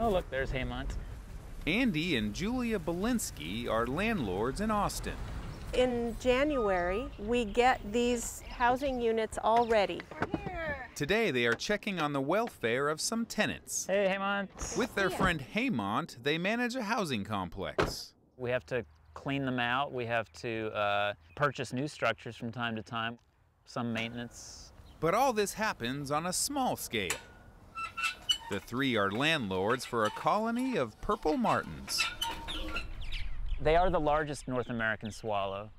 Oh, look, there's Haymont. Andy and Julia Balinski are landlords in Austin. In January, we get these housing units all ready. Today, they are checking on the welfare of some tenants. Hey, Haymont. With their friend Haymont, they manage a housing complex. We have to clean them out. We have to purchase new structures from time to time, some maintenance. But all this happens on a small scale. The three are landlords for a colony of Purple Martins. They are the largest North American swallow,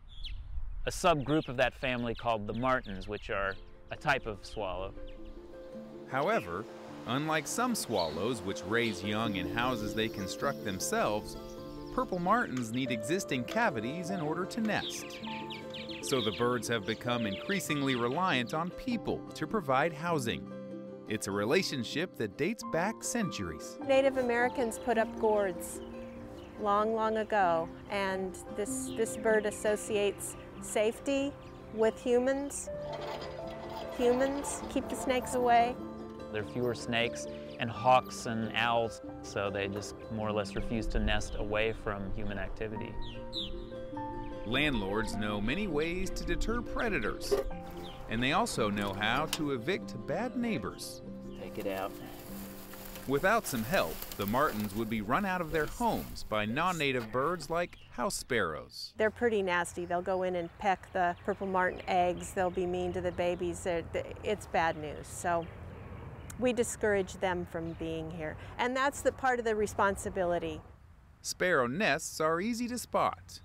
a subgroup of that family called the martins, which are a type of swallow. However, unlike some swallows, which raise young in houses they construct themselves, Purple Martins need existing cavities in order to nest. So the birds have become increasingly reliant on people to provide housing. It's a relationship that dates back centuries. Native Americans put up gourds long, long ago, and this bird associates safety with humans. Humans keep the snakes away. There are fewer snakes and hawks and owls, so they just more or less refuse to nest away from human activity. Landlords know many ways to deter predators. And they also know how to evict bad neighbors. Take it out. Without some help, the martins would be run out of their homes by non-native birds like house sparrows. They're pretty nasty. They'll go in and peck the purple martin eggs. They'll be mean to the babies. It's bad news. So we discourage them from being here. And that's the part of the responsibility. Sparrow nests are easy to spot,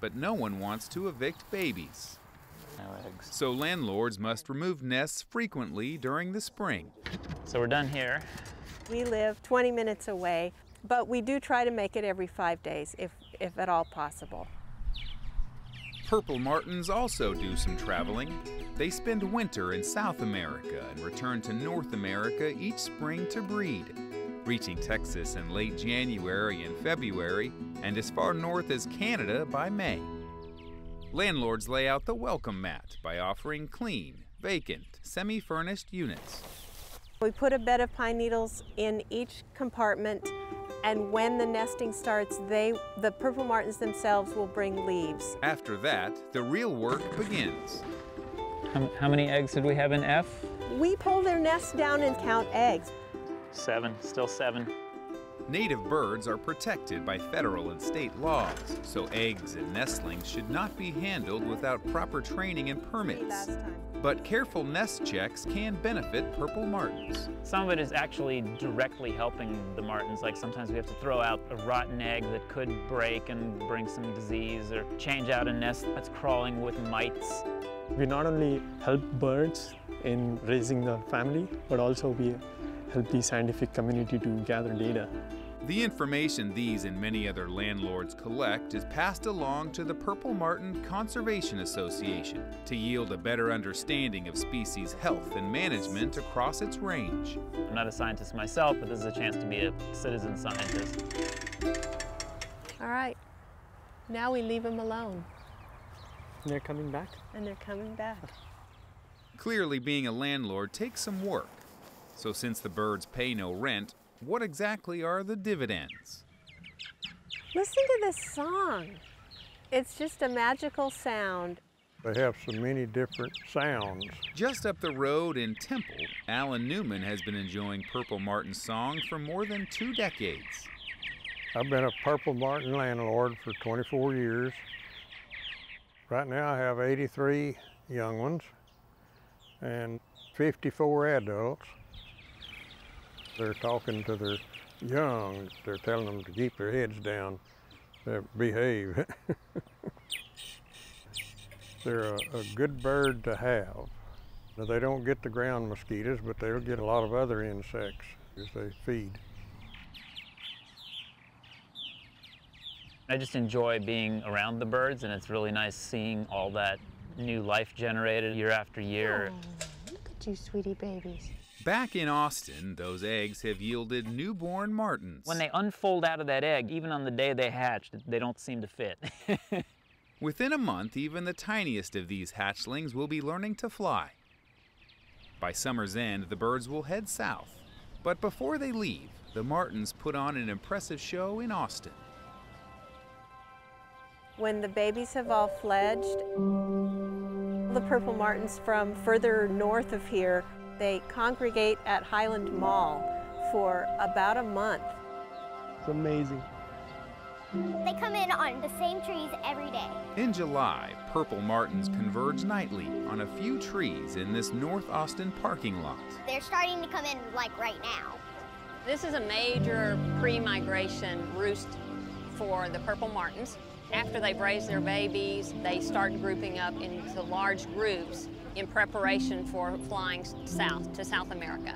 but no one wants to evict babies. No eggs. So landlords must remove nests frequently during the spring. So we're done here. We live 20 minutes away, but we do try to make it every 5 days, if at all possible. Purple martins also do some traveling. They spend winter in South America and return to North America each spring to breed, reaching Texas in late January and February, and as far north as Canada by May. Landlords lay out the welcome mat by offering clean, vacant, semi-furnished units. We put a bed of pine needles in each compartment, and when the nesting starts, the purple martins themselves will bring leaves. After that, the real work begins. How many eggs did we have in F? We pull their nests down and count eggs. 7, still 7. Native birds are protected by federal and state laws, so eggs and nestlings should not be handled without proper training and permits. But careful nest checks can benefit purple martins. Some of it is actually directly helping the martins, like sometimes we have to throw out a rotten egg that could break and bring some disease, or change out a nest that's crawling with mites. We not only help birds in raising the family, but also we help the scientific community to gather data. The information these and many other landlords collect is passed along to the Purple Martin Conservation Association to yield a better understanding of species health and management across its range. I'm not a scientist myself, but this is a chance to be a citizen scientist. All right, now we leave them alone. And they're coming back? And they're coming back. Clearly, being a landlord takes some work. So since the birds pay no rent, what exactly are the dividends? Listen to this song. It's just a magical sound. They have so many different sounds. Just up the road in Temple, Alan Newman has been enjoying Purple Martin's song for more than 2 decades. I've been a Purple Martin landlord for 24 years. Right now I have 83 young ones and 54 adults. They're talking to their young. They're telling them to keep their heads down, to behave. They're a good bird to have. Now, they don't get the ground mosquitoes, but they'll get a lot of other insects as they feed. I just enjoy being around the birds, and it's really nice seeing all that new life generated year after year. Oh, look at you, sweetie babies. Back in Austin, those eggs have yielded newborn martins. When they unfold out of that egg, even on the day they hatched, they don't seem to fit. Within a month, even the tiniest of these hatchlings will be learning to fly. By summer's end, the birds will head south. But before they leave, the Martins put on an impressive show in Austin. When the babies have all fledged, the Purple Martins from further north of here, they congregate at Highland Mall for about a month. It's amazing. They come in on the same trees every day. In July, Purple Martins converge nightly on a few trees in this North Austin parking lot. They're starting to come in like right now. This is a major pre-migration roost for the Purple Martins. After they've raised their babies, they start grouping up into large groups in preparation for flying south to South America.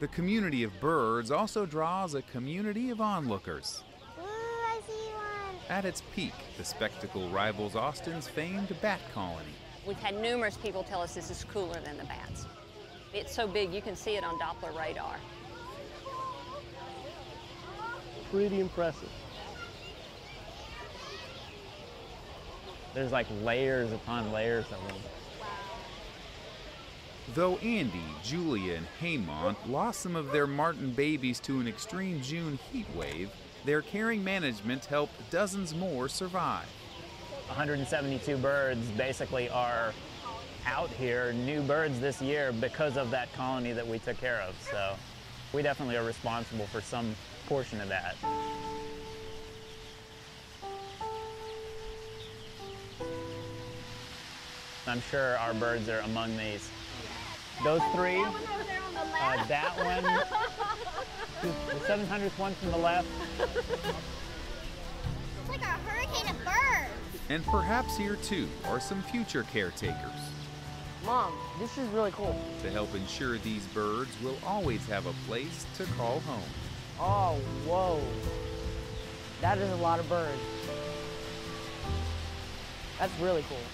The community of birds also draws a community of onlookers. Ooh, I see one. At its peak, the spectacle rivals Austin's famed bat colony. We've had numerous people tell us this is cooler than the bats. It's so big you can see it on Doppler radar. Pretty impressive. There's like layers upon layers of them. Though Andy, Julia, and Haymont lost some of their Martin babies to an extreme June heat wave, their caring management helped dozens more survive. 172 birds basically are out here, new birds this year, because of that colony that we took care of. So we definitely are responsible for some portion of that. I'm sure our birds are among these. Those three, that one, the 700th one from the left. It's like a hurricane of birds. And perhaps here too are some future caretakers. Mom, this is really cool. To help ensure these birds will always have a place to call home. Oh, whoa. That is a lot of birds. That's really cool.